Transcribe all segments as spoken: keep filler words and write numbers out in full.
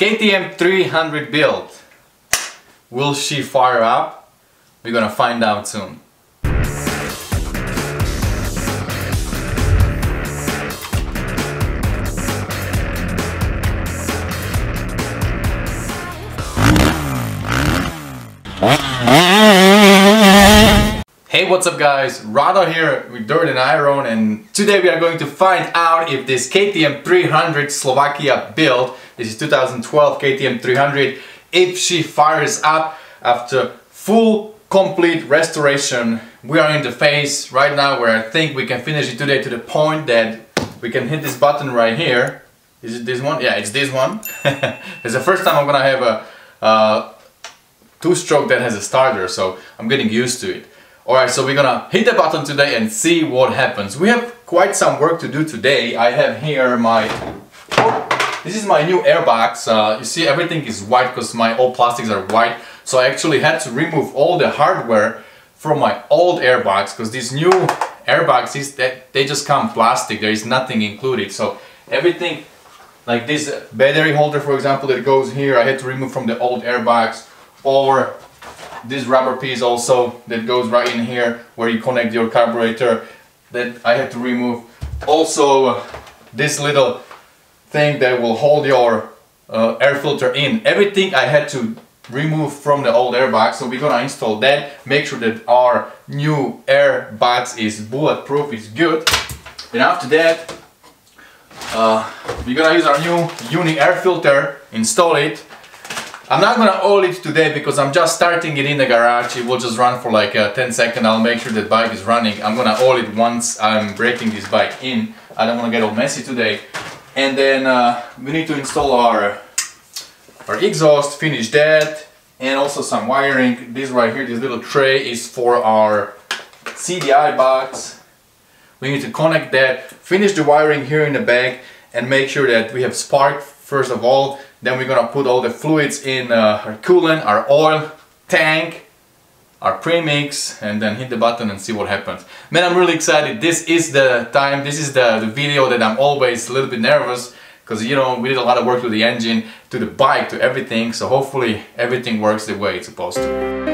K T M three hundred build. Will she fire up? We're gonna find out soon. Hey, what's up guys, Rado here with Dirt and Iron, and today we are going to find out if this K T M three hundred Slovakia build, this is two thousand twelve K T M three hundred, if she fires up after full complete restoration. We are in the phase right now where I think we can finish it today to the point that we can hit this button right here. Is it this one? Yeah, it's this one. It's the first time I'm gonna have a uh, two-stroke that has a starter, so I'm getting used to it. Alright, so we're gonna hit the button today and see what happens. We have quite some work to do today. I have here my... Oh, this is my new airbox. Uh, you see everything is white because my old plastics are white. So I actually had to remove all the hardware from my old airbox because these new airboxes, that they just come plastic. There is nothing included. So everything, like this battery holder for example that goes here, I had to remove from the old airbox, or this rubber piece also that goes right in here where you connect your carburetor, that I had to remove. Also this little thing that will hold your uh, air filter in. Everything I had to remove from the old airbox, so we're gonna install that, make sure that our new airbox is bulletproof, is good. And after that uh, we're gonna use our new Uni air filter, install it. I'm not gonna oil it today because I'm just starting it in the garage. It will just run for like uh, ten seconds. I'll make sure that bike is running. I'm gonna oil it once I'm breaking this bike in. I don't wanna get all messy today. And then uh, we need to install our, our exhaust, finish that, and also some wiring. This right here, this little tray is for our C D I box. We need to connect that, finish the wiring here in the back, and make sure that we have spark first of all. Then we're gonna put all the fluids in, uh, our coolant, our oil, tank, our premix, and then hit the button and see what happens. Man, I'm really excited. This is the time, this is the, the video that I'm always a little bit nervous because, you know, we did a lot of work to the engine, to the bike, to everything. So hopefully everything works the way it's supposed to.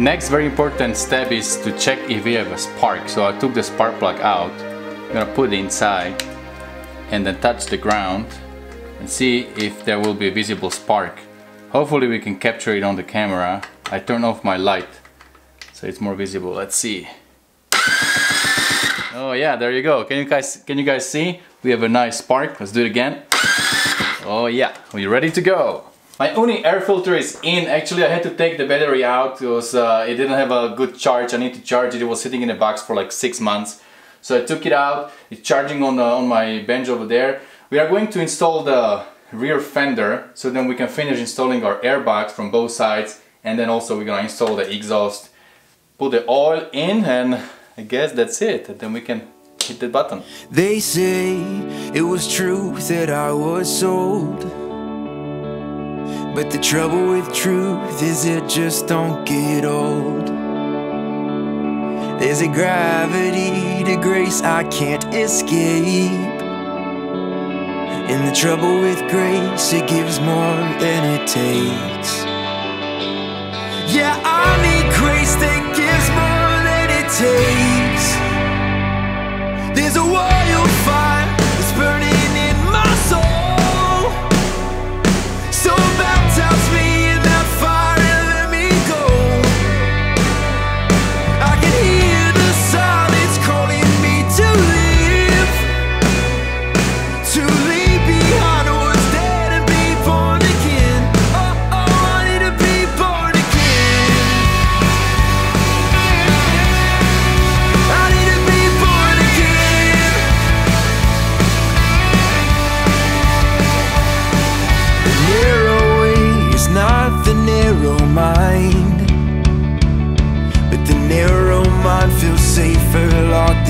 Next very important step is to check if we have a spark. So I took the spark plug out, I'm gonna put it inside and then touch the ground and see if there will be a visible spark. Hopefully we can capture it on the camera. I turn off my light so it's more visible. Let's see. Oh yeah, there you go. Can you guys can you guys see? We have a nice spark. Let's do it again. Oh yeah, we're ready to go. My Uni air filter is in. Actually, I had to take the battery out. It was uh, it didn't have a good charge. I need to charge it. It was sitting in a box for like six months. So I took it out. It's charging on the, on my bench over there. We are going to install the rear fender, so then we can finish installing our air box from both sides, and then also we're gonna install the exhaust. Put the oil in, and I guess that's it. And then we can hit the button. They say it was truth that I was sold, but the trouble with truth is it just don't get old. There's a gravity to grace I can't escape, and the trouble with grace, it gives more than it takes. Yeah, I need grace that gives more than it takes. There's a wildfire that's burning in my soul, so that tells me in that fire and let me go. I can hear the silence calling me to live, to live.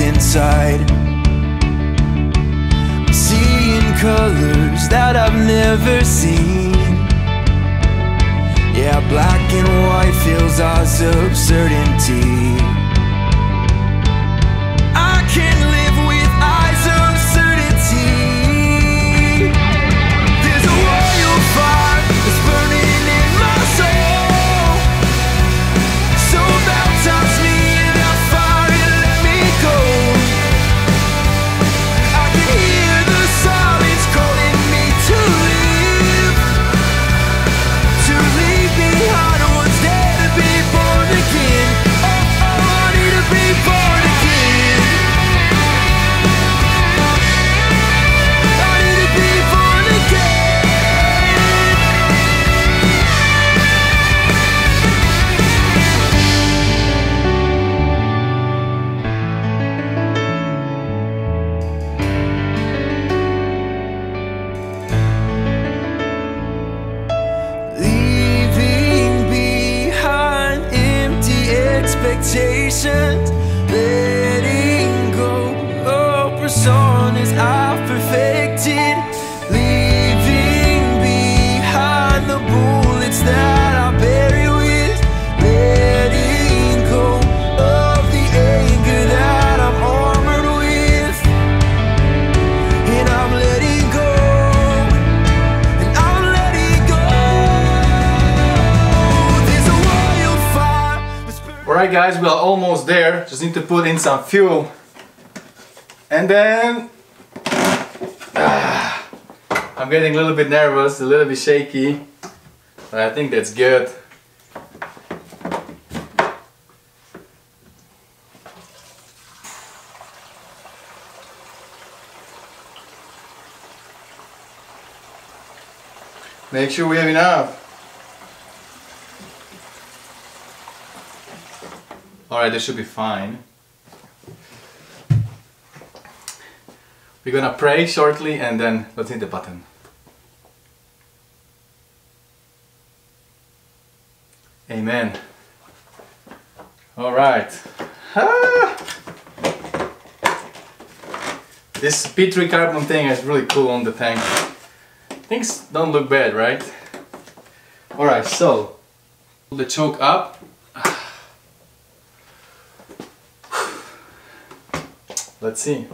Inside, I'm seeing colors that I've never seen. Yeah, black and white feels our absurdity. I can't live. Letting go of personas I've perfected, leaving behind the bullets that I bury with. Letting go of the anger that I'm armored with, and I'm letting go, and I'm letting go. There's a wildfire that's burning. Alright guys, we are almost there, just need to put in some fuel and then ah, I'm getting a little bit nervous, a little bit shaky, but I think that's good. Make sure we have enough. Alright, this should be fine. We're gonna pray shortly and then let's hit the button. Amen. Alright. Ah! This P three carbon thing is really cool on the tank. Things don't look bad, right? Alright, so pull the choke up. Let's see.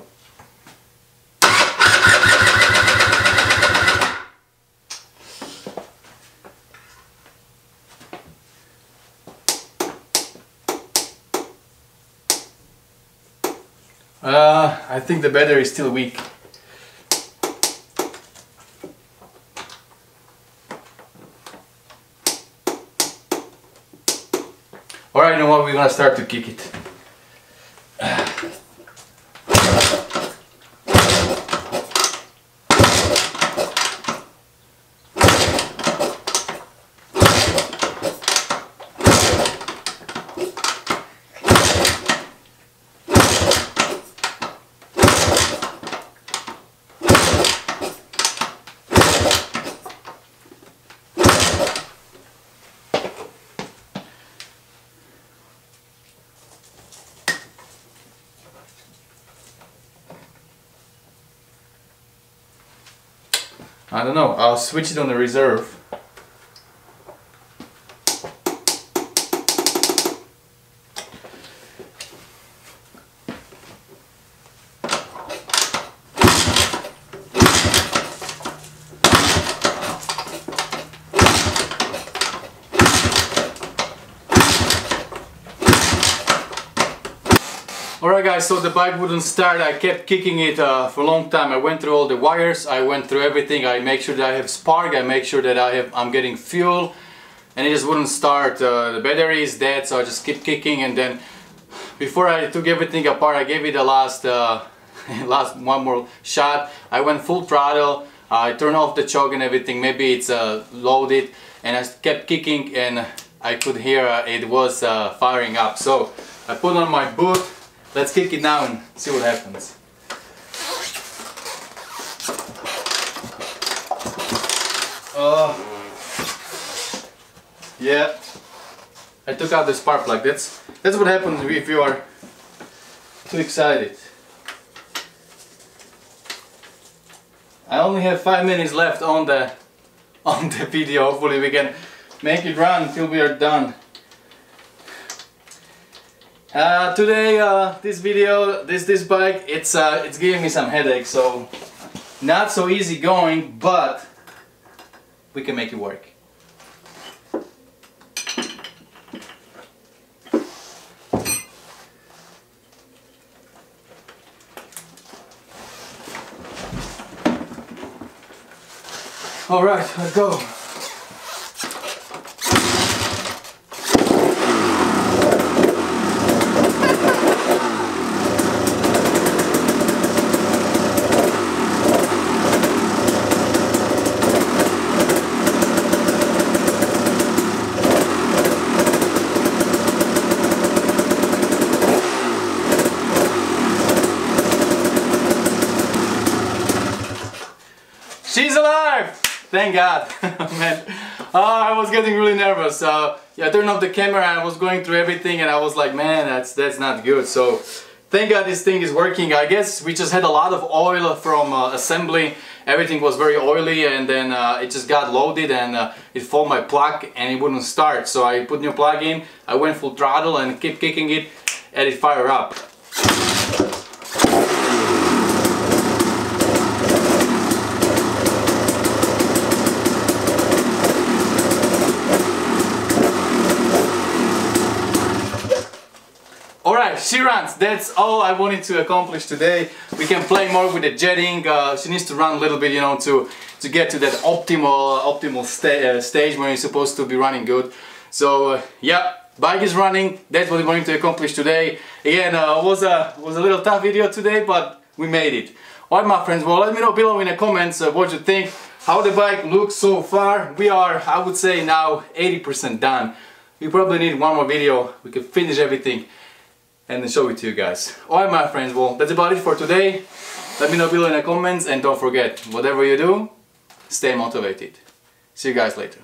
Uh, I think the battery is still weak. Alright, you know what, we're gonna start to kick it. I don't know, I'll switch it on the reserve. Alright guys, so the bike wouldn't start. I kept kicking it uh, for a long time. I went through all the wires, I went through everything. I make sure that I have spark, I make sure that I have, I'm getting fuel, and it just wouldn't start. Uh, the battery is dead, so I just kept kicking, and then before I took everything apart, I gave it a last, uh, last one more shot. I went full throttle, I turned off the choke and everything, maybe it's uh, loaded, and I kept kicking, and I could hear uh, it was uh, firing up. So I put on my boot. Let's kick it now and see what happens. Uh, yeah, I took out the spark plug. That's, that's what happens if you are too excited. I only have five minutes left on the, on the video. Hopefully we can make it run until we are done. Uh, today, uh, this video, this this bike, it's uh, it's giving me some headaches, so not so easy going, but we can make it work. All right, let's go. She's alive! Thank God. Man, oh, I was getting really nervous. Uh, yeah, I turned off the camera and I was going through everything, and I was like, man, that's that's not good. So thank God this thing is working. I guess we just had a lot of oil from uh, assembly. Everything was very oily, and then uh, it just got loaded, and uh, it fouled my plug and it wouldn't start. So I put new plug in, I went full throttle and kept kicking it, and it fired up. Alright, she runs. That's all I wanted to accomplish today. We can play more with the jetting. Uh, she needs to run a little bit, you know, to, to get to that optimal optimal sta uh, stage where you're supposed to be running good. So, uh, yeah, bike is running. That's what we wanted to accomplish today. Again, uh, was a was a little tough video today, but we made it. Alright, my friends. Well, let me know below in the comments uh, what you think, how the bike looks so far. We are, I would say, now eighty percent done. We probably need one more video. We can finish everything and show it to you guys. Alright my friends, well that's about it for today. Let me know below in the comments, and don't forget, whatever you do, stay motivated. See you guys later.